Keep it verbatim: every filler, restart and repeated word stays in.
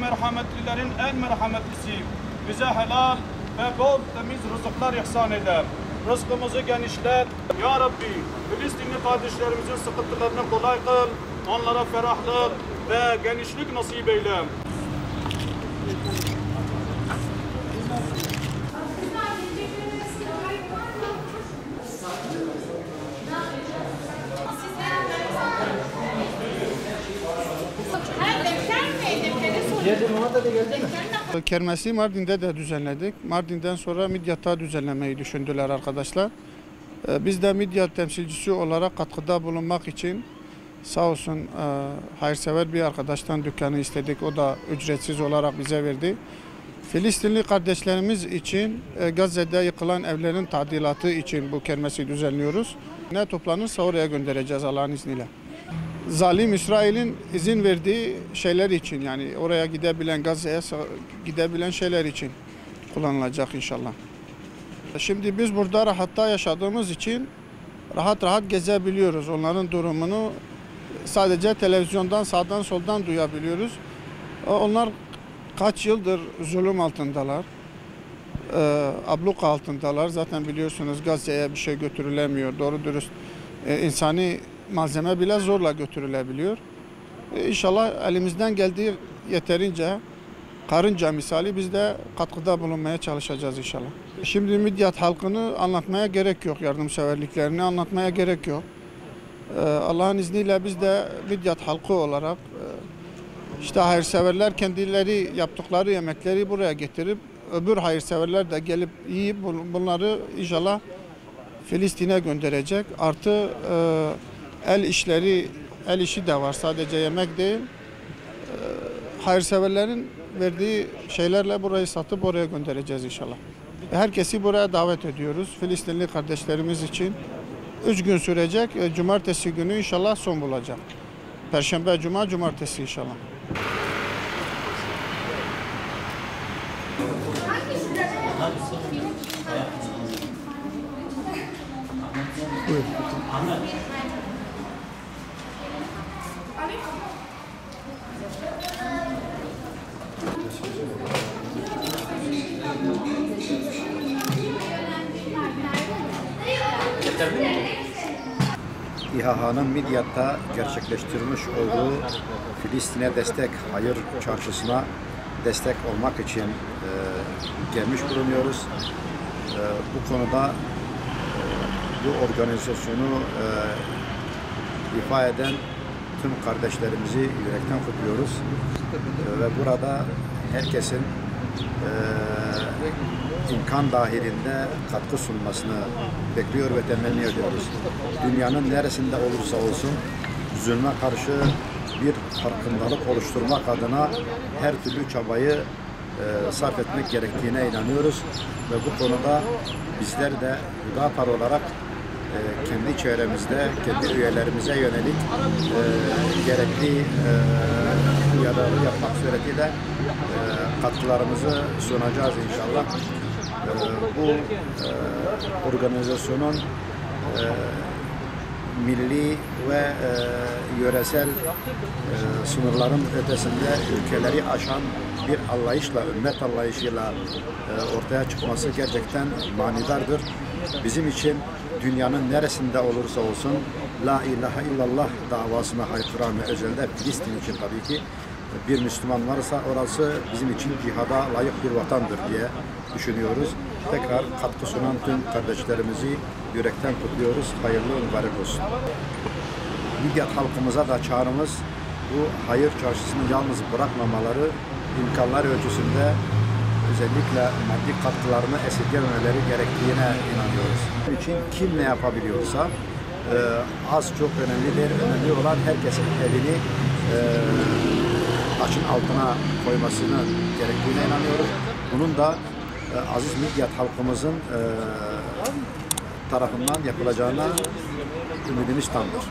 Merhametlilerin en merhametlisi bize helal ve bol temiz rızıklar ihsan eder. Rızkımızı genişlet. Ya Rabbi, Filistinli kardeşlerimizin sıkıntılarını kolay kıl. Onlara ferahlık ve genişlik nasip eyle. Kermesi Mardin'de de düzenledik. Mardin'den sonra Midyat'ta düzenlemeyi düşündüler arkadaşlar. Biz de Midyat temsilcisi olarak katkıda bulunmak için sağ olsun hayırsever bir arkadaştan dükkanı istedik. O da ücretsiz olarak bize verdi. Filistinli kardeşlerimiz için Gazze'de yıkılan evlerin tadilatı için bu kermesi düzenliyoruz. Ne toplanırsa oraya göndereceğiz Allah'ın izniyle. Zalim İsrail'in izin verdiği şeyler için, yani oraya gidebilen, Gazze'ye gidebilen şeyler için kullanılacak inşallah. Şimdi biz burada rahatta yaşadığımız için rahat rahat gezebiliyoruz. Onların durumunu sadece televizyondan, sağdan soldan duyabiliyoruz. Onlar kaç yıldır zulüm altındalar, abluka altındalar. Zaten biliyorsunuz Gazze'ye bir şey götürülemiyor, doğru dürüst insani malzeme bile zorla götürülebiliyor. İnşallah elimizden geldiği yeterince, karınca misali biz de katkıda bulunmaya çalışacağız inşallah. Şimdi Midyat halkını anlatmaya gerek yok, yardımseverliklerini anlatmaya gerek yok. Allah'ın izniyle biz de Midyat halkı olarak işte hayırseverler kendileri yaptıkları yemekleri buraya getirip öbür hayırseverler de gelip yiyip bunları inşallah Filistin'e gönderecek. Artı El işleri, el işi de var, sadece yemek değil. Hayırseverlerin verdiği şeylerle burayı satıp oraya göndereceğiz inşallah. Herkesi buraya davet ediyoruz Filistinli kardeşlerimiz için. Üç gün sürecek, cumartesi günü inşallah son bulacak. Perşembe, cuma, cumartesi inşallah. Buyur. İHA'nın Midyat'ta gerçekleştirmiş olduğu Filistin'e destek hayır çarşısına destek olmak için e, gelmiş bulunuyoruz. E, bu konuda e, bu organizasyonu e, ifa eden tüm kardeşlerimizi yürekten kutluyoruz e, ve burada herkesin e, imkan dahilinde katkı sunmasını bekliyor ve temenni ediyoruz. Dünyanın neresinde olursa olsun zulme karşı bir farkındalık oluşturmak adına her türlü çabayı e, sarf etmek gerektiğine inanıyoruz ve bu konuda bizler de Udapar olarak e, kendi çevremizde, kendi üyelerimize yönelik e, gerekli e, yararı yapmak suretiyle e, katkılarımızı sunacağız inşallah. E, bu e, organizasyonun e, milli ve e, yöresel e, sınırların ötesinde ülkeleri aşan bir anlayışla, ümmet anlayışıyla e, ortaya çıkması gerçekten manidardır. Bizim için dünyanın neresinde olursa olsun La ilahe illallah davasına haykıran ve özelde Filistin için tabii ki bir Müslüman varsa orası bizim için cihada layık bir vatandır diye düşünüyoruz. Tekrar katkı sunan tüm kardeşlerimizi yürekten kutluyoruz. Hayırlı mübarek olsun. Midyat halkımıza da çağrımız bu hayır çarşısını yalnız bırakmamaları, imkanlar ölçüsünde özellikle maddi katkılarını esirgememeleri gerektiğine inanıyoruz. Bunun için kim ne yapabiliyorsa e, az çok önemli değil. Önemli olan herkesin elini e, taşın altına koymasını gerektiğine inanıyoruz. Bunun da e, aziz Midyat halkımızın e, tarafından yapılacağına ümidimiz tamdır.